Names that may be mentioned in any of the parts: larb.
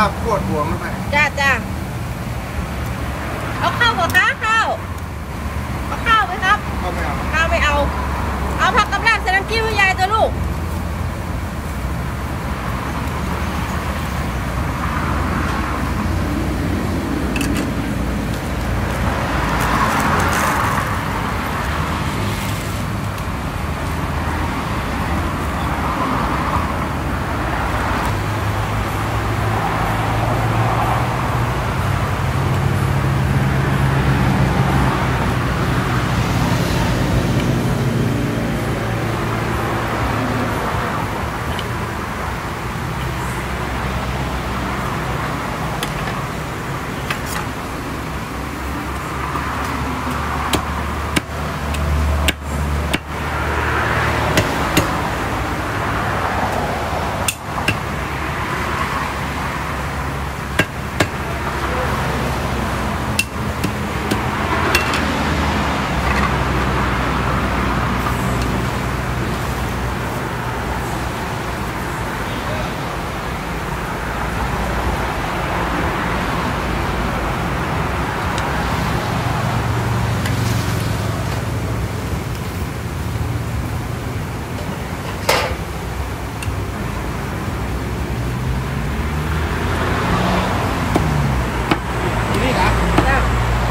ลาบคั่วถั่วมาไหมจ้าจ้าเอาข้าวก่อนนะข้าวเอาข้าวไหมครับข้าวไม่เอาข้าวไม่เอาเอาผักกับลาบใส่น้ำจิ้มให้ยายเถอะลูก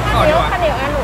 ข้าวเหนียวอัน